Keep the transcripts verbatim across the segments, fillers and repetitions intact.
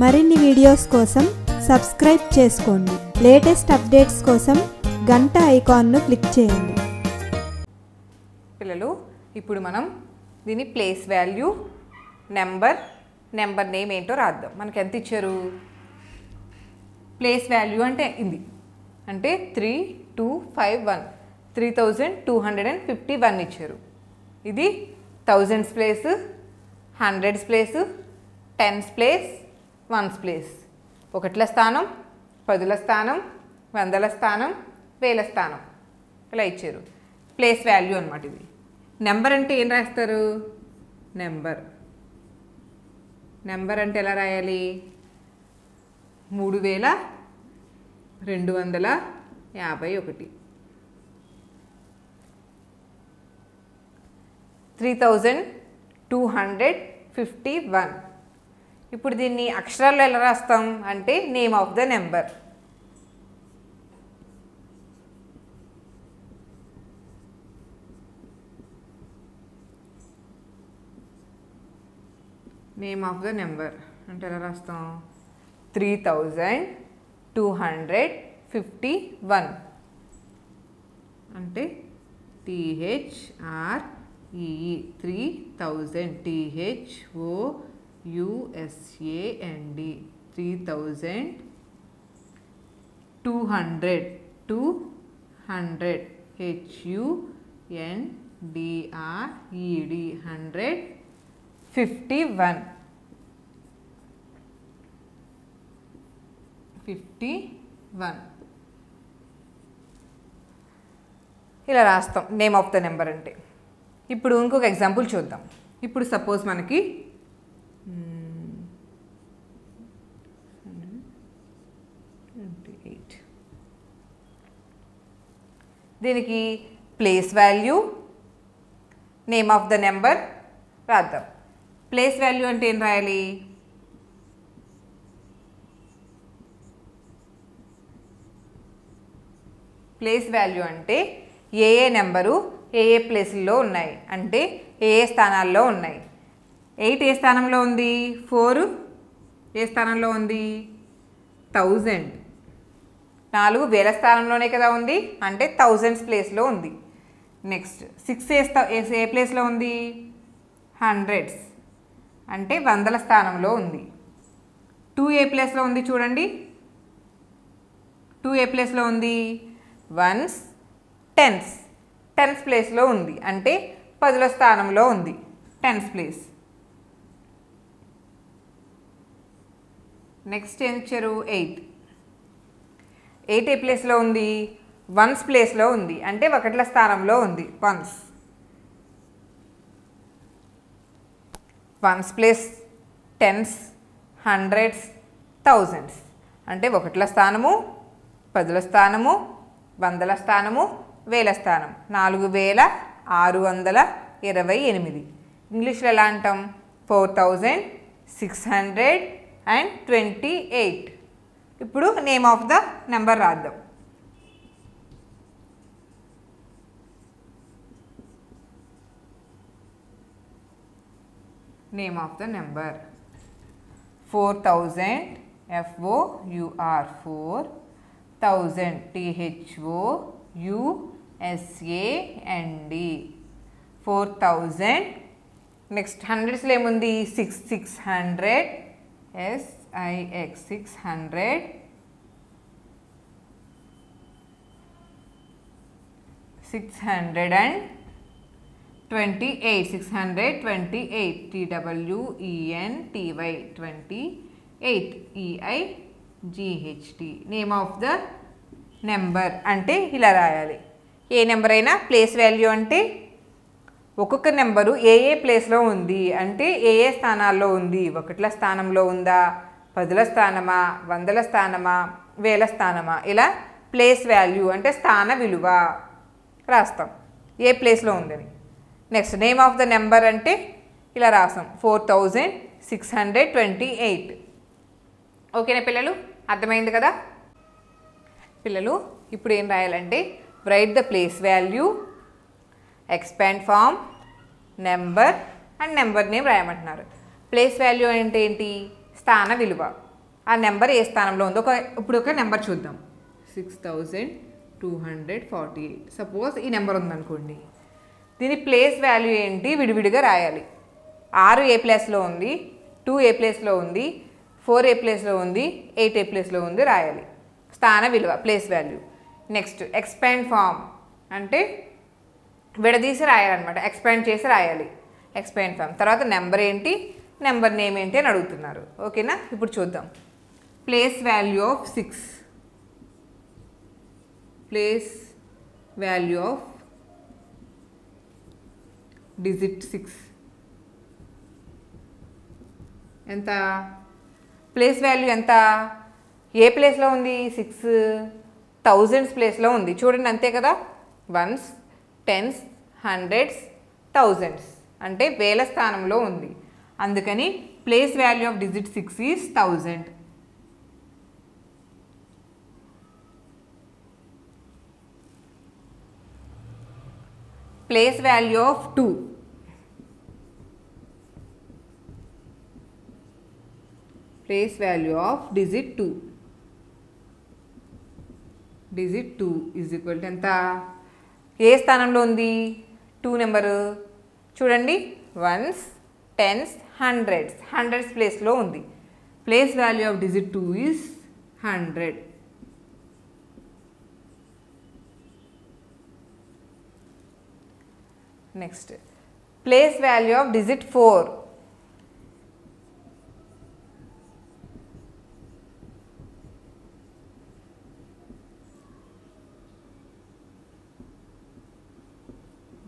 మరిన్ని వీడియోస్ కోసం సబ్స్క్రైబ్ చేసుకోండి. లేటెస్ట్ అప్డేట్స్ కోసం గంట ఐకాన్ను క్లిక్ చేయండి. పిల్లలు, ఇప్పుడు మనం దీని place value, number number name ఏంటో రాద్దాం. మనకి ఎంత ఇచ్చారు? ప్లేస్ వాల్యూ అంటే ఇది అంటే three two five one three thousand two hundred and fifty one ఇచ్చారు. ఇది thousands place, hundreds place, tens place, ones place. ఒకట్ల స్థానం, పదుల స్థానం, వందల స్థానం, వేల స్థానం ఇలా ఇచ్చారు. ప్లేస్ వాల్యూ అన్నమాట ఇది. నెంబర్ అంటే ఏం రాస్తారు? నెంబర్ నెంబర్ అంటే ఎలా రాయాలి? మూడు వేల రెండు వందల యాభై ఒకటి three thousand two hundred fifty one. ఇప్పుడు దీన్ని అక్షరాల్లో ఎలా రాస్తాం అంటే name of the number. Name of the number అంటే ఎలా రాస్తాం? Three thousand two hundred fifty one అంటే T H R E E three thousand THOUSAND three thousand two hundred two hundred హెచ్యుఎన్డిఆర్ఈడి hundred fifty one fifty one ఇలా రాస్తాం నేమ్ ఆఫ్ ద నెంబర్ అంటే. ఇప్పుడు ఇంకొక example చూద్దాం. ఇప్పుడు సపోజ్ మనకి దీనికి place value, name of the number రాద్దాం. ప్లేస్ వాల్యూ అంటే ఏం రాయాలి? ప్లేస్ వాల్యూ అంటే ఏ ఏ నెంబరు ఏ ఏ ప్లేసుల్లో ఉన్నాయి అంటే ఏ ఏ స్థానాల్లో ఉన్నాయి. ఎయిట్ ఏ స్థానంలో ఉంది, ఫోర్ ఏ స్థానంలో ఉంది, థౌజండ్ నాలుగు వేల స్థానంలోనే కదా ఉంది అంటే థౌజండ్స్ ప్లేస్లో ఉంది. నెక్స్ట్ సిక్స్ ఏ స్థా ఏ ప్లేస్లో ఉంది, హండ్రెడ్స్ అంటే వందల స్థానంలో ఉంది. టూ ఏ ప్లేస్లో ఉంది చూడండి, టూ ఏ ప్లేస్లో ఉంది, వన్స్ టెన్స్ టెన్స్ ప్లేస్లో ఉంది అంటే పదుల స్థానంలో ఉంది, టెన్స్ ప్లేస్. నెక్స్ట్ ఏం ఇచ్చారు? ఎయిట్ ఎయిట్ ఏ ప్లేస్లో ఉంది, వన్స్ ప్లేస్లో ఉంది అంటే ఒకట్ల స్థానంలో ఉంది, ones ones place, tens, hundreds, thousands అంటే ఒకట్ల స్థానము, పదుల స్థానము, వందల స్థానము, వేల స్థానం. నాలుగు వేల ఆరు వందల ఇరవై ఎనిమిది ఇంగ్లీష్లో ఎలా అంటాం? Four thousand six hundred and twenty eight. ఇప్పుడు నేమ్ ఆఫ్ ద నెంబర్ రాద్దాం. Name of the number four thousand FOUR four thousand THOUSAND four thousand. Next హండ్రెడ్స్లో ఏముంది? Six six hundred SIX six hundred six hundred and twenty eight six hundred twenty eight టీడబ్ల్యూఈఎన్టీవై twenty eight EIGHT. Name of the number అంటే ఇలా రాయాలి. ఏ number అయినా place value అంటే ఒక్కొక్క number ఏ ఏ ప్లేస్లో ఉంది అంటే ఏ ఏ స్థానాల్లో ఉంది, ఒకట్ల స్థానంలో ఉందా, పదుల స్థానమా, వందల స్థానమా, వేల స్థానమా, ఇలా ప్లేస్ వాల్యూ అంటే స్థాన విలువ రాస్తాం ఏ ప్లేస్లో ఉందని. Next name of the number అంటే ఇలా రాసాం four thousand six hundred twenty eight. ఓకేనా పిల్లలు, అర్థమైంది కదా? పిల్లలు, ఇప్పుడు ఏం రాయాలంటే write the place value, expand form, number and number name రాయమంటున్నారు. ప్లేస్ వాల్యూ అంటే ఏంటి? స్థాన విలువ. ఆ నెంబర్ ఏ స్థానంలో ఉందో ఇప్పుడు ఒక నెంబర్ చూద్దాం. Six thousand two hundred forty eight. Suppose ఈ నెంబర్ ఉందనుకోండి, దీని ప్లేస్ వాల్యూ ఏంటి విడివిడిగా రాయాలి. ఆరు ఏ ప్లేస్లో ఉంది, టూ ఏ ప్లేస్లో ఉంది, ఫోర్ ఏ ప్లేస్లో ఉంది, ఎయిట్ ఏ ప్లేస్లో ఉంది రాయాలి. స్థాన విలువ place value. Next expand form అంటే విడదీసి రాయాలన్నమాట, ఎక్స్పాండ్ చేసి రాయాలి ఎక్స్పాండ్ ఫామ్. తర్వాత నెంబర్ ఏంటి, నెంబర్ నేమ్ ఏంటి అని అడుగుతున్నారు. ఓకేనా, ఇప్పుడు చూద్దాం. Place value of six, place value of digit six ఎంత, ప్లేస్ వాల్యూ ఎంత, ఏ ప్లేస్లో ఉంది, సిక్స్ థౌజండ్స్ ప్లేస్లో ఉంది. చూడండి అంతే కదా, వన్స్, టెన్స్, హండ్రెడ్స్, థౌజండ్స్ అంటే వేల స్థానంలో ఉంది. అందుకని place value of digit six is thousand. Place value of two, place value of digit two, digit two is equal to ఎంత, ఏ స్థానంలో ఉంది టూ నెంబరు, చూడండి వన్స్, టెన్స్, హండ్రెడ్స్, హండ్రెడ్స్ ప్లేస్లో ఉంది. Place value of digit two is hundred. Next place value of digit four,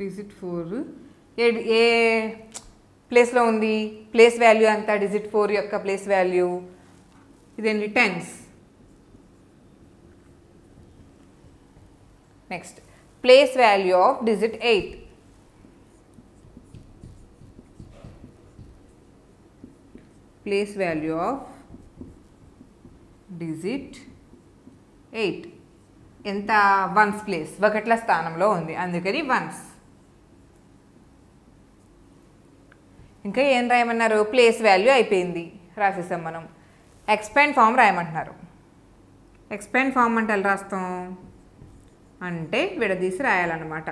digit four ఏ ఏ ప్లేస్లో ఉంది, ప్లేస్ వాల్యూ అంతా డిజిట్ ఫోర్ యొక్క ప్లేస్ వాల్యూ ఇదేంటి tens. Next place value of digit eight, place value of digit eight ఎంత, ones place, ఒకట్ల స్థానంలో ఉంది అందుకని వన్స్. ఇంకా ఏం రాయమన్నారు, ప్లేస్ వాల్యూ అయిపోయింది రాసేసాం మనం. ఎక్స్పాండ్ ఫామ్ రాయమంటున్నారు. ఎక్స్పాండ్ ఫామ్ అంటే ఎలా రాస్తాం అంటే విడదీసి రాయాలన్నమాట,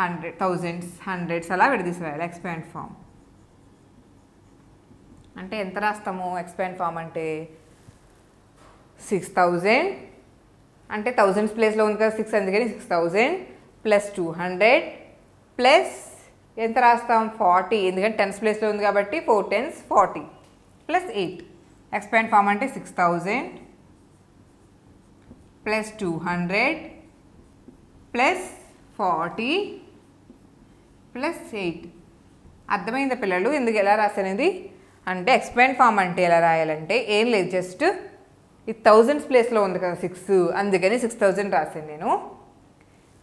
హండ్రెడ్, థౌజండ్స్, హండ్రెడ్స్ అలా విడదీసి రాయాలి ఎక్స్పాండ్ ఫామ్ అంటే. ఎంత రాస్తాము ఎక్స్పాండ్ ఫామ్ అంటే, సిక్స్ థౌజండ్ అంటే థౌజండ్స్ ప్లేస్లో ఉంది కదా సిక్స్, అందుకని six thousand plus two hundred plus ఎంత రాస్తాం ఫార్టీ, ఎందుకంటే టెన్స్ ప్లేస్లో ఉంది కాబట్టి four tens forty plus eight. Expand form అంటే six thousand plus two hundred plus forty plus eight. అర్థమైందా పిల్లలు ఎందుకు ఎలా రాసానేది అంటే, ఎక్స్పాండ్ ఫామ్ అంటే ఎలా రాయాలంటే ఏం లేదు, జస్ట్ ఇది థౌజండ్స్ ప్లేస్లో ఉంది కదా సిక్స్, అందుకని సిక్స్ థౌజండ్ రాశాను నేను.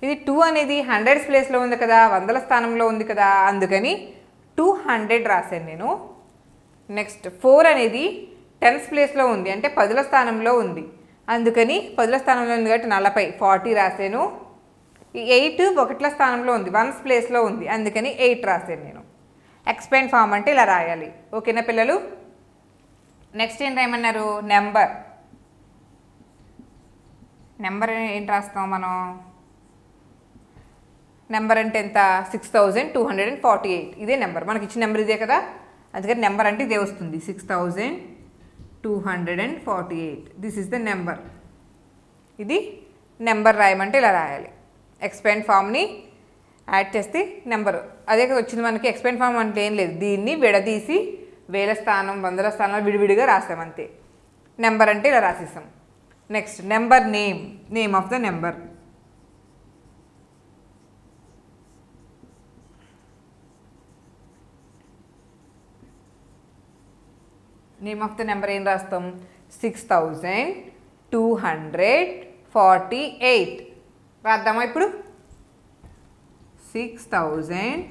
ఇది టూ అనేది హండ్రెడ్స్ ప్లేస్లో ఉంది కదా, వందల స్థానంలో ఉంది కదా, అందుకని టూ హండ్రెడ్ రాశాను నేను. నెక్స్ట్ ఫోర్ అనేది టెన్స్ ప్లేస్లో ఉంది అంటే పదుల స్థానంలో ఉంది, అందుకని పదుల స్థానంలో ఉంది కాబట్టి నలభై, ఫార్టీ రాశాను. ఎయిట్ ఒకట్ల స్థానంలో ఉంది, వన్స్ ప్లేస్లో ఉంది, అందుకని ఎయిట్ రాశాను నేను. ఎక్స్పాండ్ ఫామ్ అంటే ఇలా రాయాలి. ఓకేనా పిల్లలు. నెక్స్ట్ ఏం రాయమన్నారు, నెంబర్. నెంబర్ ఏంటి రాస్తాం మనం, నెంబర్ అంటే ఎంత, six thousand two hundred and forty eight ఇదే నెంబర్, మనకి ఇచ్చిన నెంబర్ ఇదే కదా, అందుకని నెంబర్ అంటే ఇదే వస్తుంది, six thousand two hundred and forty eight this is the number. ఇది నెంబర్ రాయమంటే ఇలా రాయాలి. ఎక్స్పాండ్ ఫామ్ని యాడ్ చేస్తే నెంబరు అదే కదా వచ్చింది మనకి. ఎక్స్పాండ్ ఫామ్ అంటే ఏం లేదు, దీన్ని విడదీసి వేల స్థానం, వందల స్థానాలు విడివిడిగా రాసాం అంతే. నెంబర్ అంటే ఇలా రాసేసాం. Next number name, name of the number. Name of the number ఏం రాస్తాం, six thousand two hundred forty eight రాద్దామా ఇప్పుడు. Six thousand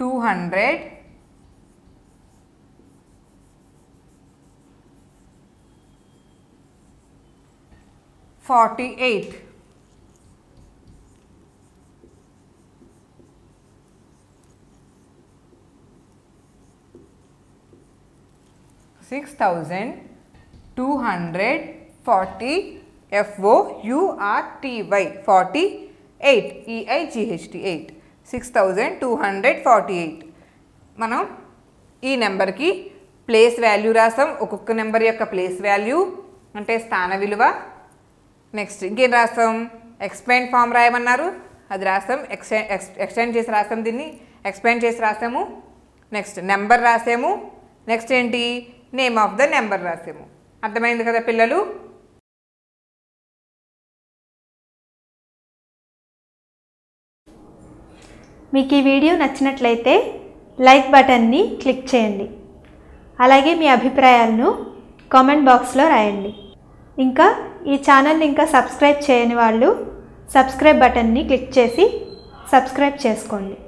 two hundred forty eight six thousand two hundred forty F O U R T Y, forty-eight, E I G H T, eight, six thousand two hundred forty-eight. మనం ఈ number కి place value రాసాం. ఒక్కొక్క number యొక్క place value అంటే స్థాన విలువ. Next ఇంకేం రాసాం, ఎక్స్పాండ్ ఫామ్ రాయమన్నారు, అది రాసాం. ఎక్స్టెండ్ చేసి రాసాం, దీన్ని ఎక్స్పాండ్ చేసి రాసాము. నెక్స్ట్ నెంబర్ రాసాము. నెక్స్ట్ ఏంటి, నేమ్ ఆఫ్ ద నెంబర్ రాసాము. అర్థమైంది కదా పిల్లలు? మీకు ఈ వీడియో నచ్చినట్లయితే లైక్ బటన్ని క్లిక్ చేయండి. అలాగే మీ అభిప్రాయాలను కామెంట్ బాక్స్లో రాయండి. ఇంకా ఈ ఛానల్ని ఇంకా సబ్స్క్రైబ్ చేయని వాళ్ళు సబ్స్క్రైబ్ బటన్ని క్లిక్ చేసి సబ్స్క్రైబ్ చేసుకోండి.